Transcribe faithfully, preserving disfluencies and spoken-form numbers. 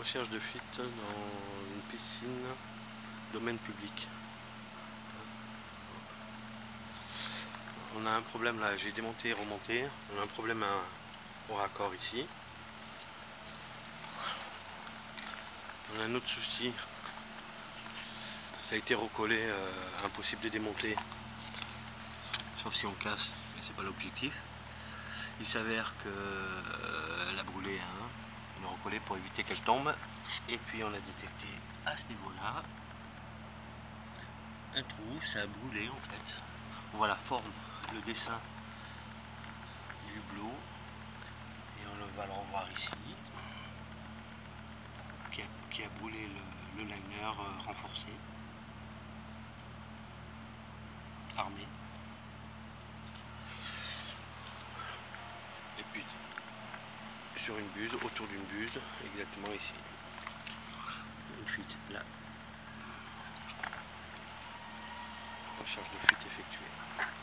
Recherche de fuite dans une piscine, domaine public. On a un problème là, j'ai démonté et remonté. On a un problème à, au raccord ici. On a un autre souci. Ça a été recollé, euh, impossible de démonter. Sauf si on casse, mais c'est pas l'objectif. Il s'avère que euh, la brûlée, hein, on a recollé pour éviter qu'elle tombe. Et puis on a détecté à ce niveau-là un trou, ça a brûlé en fait. On voit la forme, le dessin du blot. Et on va le revoir ici. Qui a, qui a brûlé le, le liner euh, renforcé, armé. Et puis sur une buse, autour d'une buse, exactement ici. Une fuite, là. Recherche de fuite effectuée.